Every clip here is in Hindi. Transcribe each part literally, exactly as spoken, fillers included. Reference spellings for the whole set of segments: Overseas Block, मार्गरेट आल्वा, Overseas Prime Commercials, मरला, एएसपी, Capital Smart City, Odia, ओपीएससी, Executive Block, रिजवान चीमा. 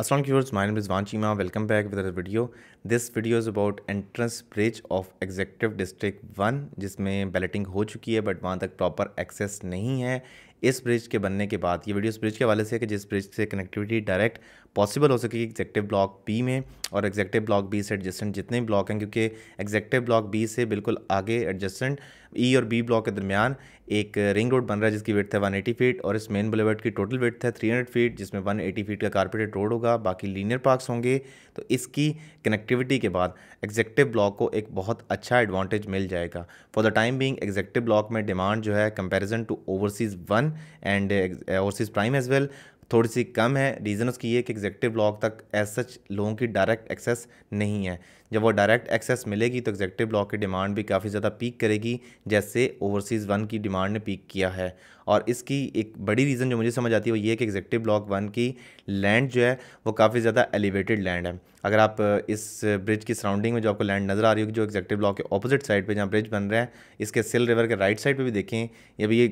Assalamu alaikum viewers, my name is Vanchima. Welcome back with another video. This video is about entrance bridge of Executive District one जिसमें बैलेटिंग हो चुकी है बट वहाँ तक प्रॉपर एक्सेस नहीं है। इस ब्रिज के बनने के बाद ये वीडियो इस ब्रिज के हवाले से है कि जिस ब्रिज से कनेक्टिविटी डायरेक्ट पॉसिबल हो सकेगी एग्जेक्टिव ब्लॉक बी में और एग्जेक्टिव ब्लॉक बी से एडजस्टेंट जितने ब्लॉक हैं, क्योंकि एग्जेक्टिव ब्लॉक बी से बिल्कुल आगे एडजस्टेंट ई और बी ब्लॉक के दरमियान एक रिंग रोड बन रहा है जिसकी विड्थ है वन एटी फीट और इस मेन बुलेवर्ड की टोटल विड्थ है थ्री हंड्रेड फीट जिसमें वन एटी फीट का कारपेटेड रोड होगा, बाकी लीनियर पार्क्स होंगे। तो इसकी कनेक्टिविटी के बाद एग्जेक्टिव ब्लॉक को एक बहुत अच्छा एडवांटेज मिल जाएगा। For the time being executive block में डिमांड जो है comparison to overseas one and overseas prime as well थोड़ी सी कम है। रीज़न उसकी ये कि एग्जेक्टिव ब्लॉक तक एज सच लोगों की डायरेक्ट एक्सेस नहीं है। जब वो डायरेक्ट एक्सेस मिलेगी तो एग्जेक्टिव ब्लॉक की डिमांड भी काफ़ी ज़्यादा पीक करेगी, जैसे ओवरसीज़ वन की डिमांड ने पीक किया है। और इसकी एक बड़ी रीज़न जो मुझे समझ आती है वो ये कि एग्जेक्टिव ब्लॉक वन की लैंड जो है वो काफ़ी ज़्यादा एलिवेटेड लैंड है। अगर आप इस ब्रिज की सराउंडिंग में जो आपको लैंड नज़र आ रही होगी जो एग्जेक्टिव ब्लॉक के ऑपोजिट साइड पे जहाँ ब्रिज बन रहा है, इसके सिल रिवर के राइट साइड पे भी देखें। ये भी ये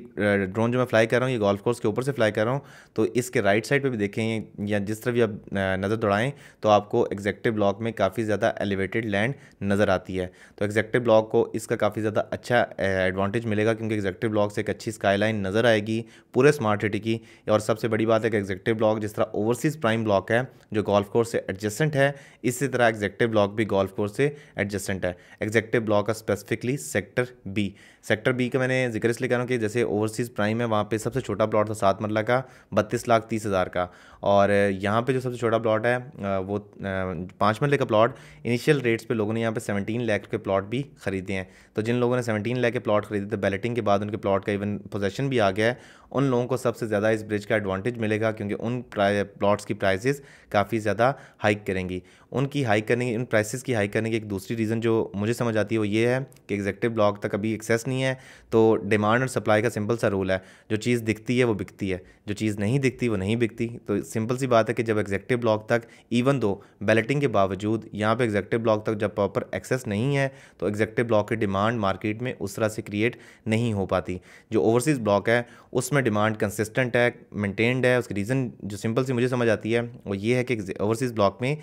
ड्रोन जो मैं फ्लाई कर रहा हूँ ये गोल्फ कोर्स के ऊपर से फ्लाई कर रहा हूँ, तो इसके राइट साइड पर भी देखें या जिस तरफ भी आप नज़र दौड़ाएँ तो आपको एग्जेक्टिव ब्लॉक में काफ़ी ज़्यादा एलिवेटेड लैंड नज़र आती है। तो एग्जेक्टिव ब्लॉक को इसका काफ़ी ज़्यादा अच्छा एडवांटेज मिलेगा क्योंकि एग्जेक्टिव ब्लॉक से एक अच्छी स्काई लाइन नज़र आएगी पूरे स्मार्ट सिटी की। और सबसे बड़ी बात है कि एग्जेक्टिव ब्लॉक जिस तरह ओवरसीज़ प्राइम ब्लॉक है जो गोल्फ कोर्स से एडजेसेंट है, इसी तरह एग्जेक्टिव ब्लॉक भी गोल्फ कोर्स से एडजेसेंट है। एग्जेक्टिव ब्लॉक का specifically sector B sector B का मैंने जिक्र इसलिए कर रहा हूँ कि जैसे ओवरसीज़ प्राइम है वहाँ पे सबसे छोटा प्लॉट था सात मरला का बत्तीस लाख तीस हज़ार का, और यहाँ पे जो सबसे छोटा प्लॉट है वो पाँच मरले का प्लॉट इनिशियल रेट्स पे लोगों ने यहाँ पे सेवनटीन लाख के प्लॉट भी खरीदे हैं। तो जिन लोगों ने सेवनटीन लाख के प्लॉट खरीदे थे बैलेटिंग के बाद उनके प्लॉट का इवन पोजेशन भी आ गया है, उन लोगों को सबसे ज़्यादा इस ब्रिज का एडवांटेज मिलेगा क्योंकि उन प्लॉट्स की प्राइसेस काफ़ी ज़्यादा हाइक करेंगी। उनकी हाइक करने की उन प्राइसेस की हाइक करने की एक दूसरी रीज़न जो मुझे समझ आती है वो ये है कि एग्जेक्टिव ब्लॉक तक अभी एक्सेस नहीं है। तो डिमांड और सप्लाई का सिंपल सा रूल है, जो चीज़ दिखती है वो बिकती है, जो चीज़ नहीं दिखती वो नहीं बिकती। तो सिंपल सी बात है कि जब एग्जेक्टिव ब्लॉक तक इवन दो बैलेटिंग के बावजूद यहाँ पर एग्जेक्टिव ब्लॉक तक जब प्रॉपर एक्सेस नहीं है तो एग्जेक्टिव ब्लॉक की डिमांड मार्केट में उस तरह से क्रिएट नहीं हो पाती। जो ओवरसीज़ ब्लॉक है उसमें डिमांड कंसिस्टेंट है, मेंटेन्ड है। उसकी रीज़न जो सिंपल सी मुझे समझ आती है वो ये है कि ओवरसीज़ ब्लॉक में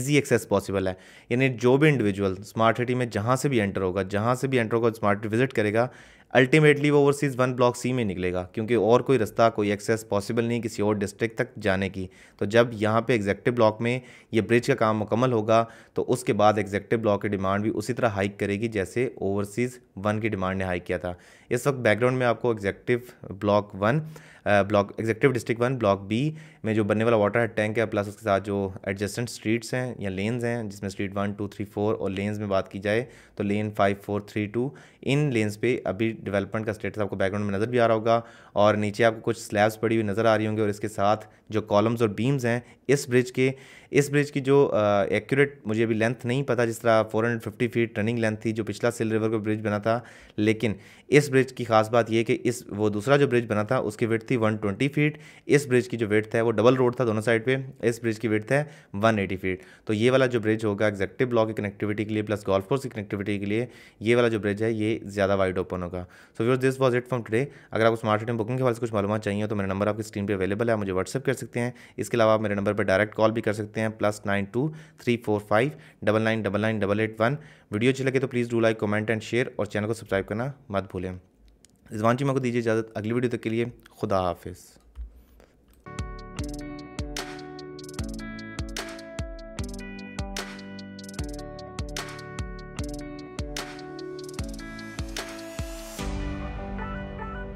इजी एक्सेस पॉसिबल है, यानी जो भी इंडिविजुअल स्मार्ट सिटी में जहाँ से भी एंटर होगा जहाँ से भी एंटर होगा स्मार्ट विजिट करेगा अल्टीमेटली वो ओवरसीज़ वन ब्लॉक सी में निकलेगा क्योंकि और कोई रास्ता कोई एक्सेस पॉसिबल नहीं किसी और डिस्ट्रिक्ट तक जाने की। तो जब यहाँ पे एग्जेक्टिव ब्लॉक में ये ब्रिज का काम मुकम्मल होगा तो उसके बाद एग्जेक्टिव ब्लॉक की डिमांड भी उसी तरह हाइक करेगी जैसे ओवरसीज़ वन की डिमांड ने हाइक किया था। इस वक्त बैकग्राउंड में आपको executive block one block executive district one block B में जो बनने वाला वाटर टैंक है प्लस उसके साथ जो एडजेसेंट स्ट्रीट्स हैं या लेन्स हैं जिसमें street one two three four और लेन्स में बात की जाए तो lane five four three two इन लेन्स पे अभी डेवलपमेंट का स्टेटस आपको बैकग्राउंड में नज़र भी आ रहा होगा और नीचे आपको कुछ स्लैब्स पड़ी हुई नज़र आ रही होंगी। और इसके साथ जो कॉलम्स और बीम्स हैं इस ब्रिज के इस ब्रिज की जो एक्यूरेट मुझे अभी लेंथ नहीं पता, जिस तरह four hundred fifty feet running length थी जो पिछला सिल रिवर का ब्रिज बना था, लेकिन इस ब्रिज की खास बात यह कि इस वो दूसरा जो ब्रिज बना था उसकी विड्थ थी वन ट्वेंटी फीट, इस ब्रिज की जो विड्थ है वो डबल रोड था दोनों साइड पे, इस ब्रिज की विड्थ है वन एटी फीट। तो ये वाला जो ब्रिज होगा एग्जेक्टिव ब्लॉक की कनेक्टिविटी के लिए प्लस गोल्फ कोर्स की कनेक्टिविटी के लिए ये वाला जो ब्रिज है ये ज़्यादा वाइड ओपन होगा। So viewers this was it from today. अगर आपको स्मार्ट सिटी में बुकिंग के बारे में कुछ मालूम चाहिए तो मेरा नंबर आपकी स्क्रीन पर अवेलेबल है, मुझे व्हाट्सअप कर सकते हैं। इसके अलावा आप मेरे नंबर पर डायरेक्ट कॉल भी कर सकते हैं plus nine two three four five double nine double nine double eight one. Video अच्छी लगे तो please do like comment and share और चैनल को सब्सक्राइब करना मत भूलें। रिजवान चीमा को दीजिए इजाज़त, अगली वीडियो तक के लिए खुदा हाफिज़।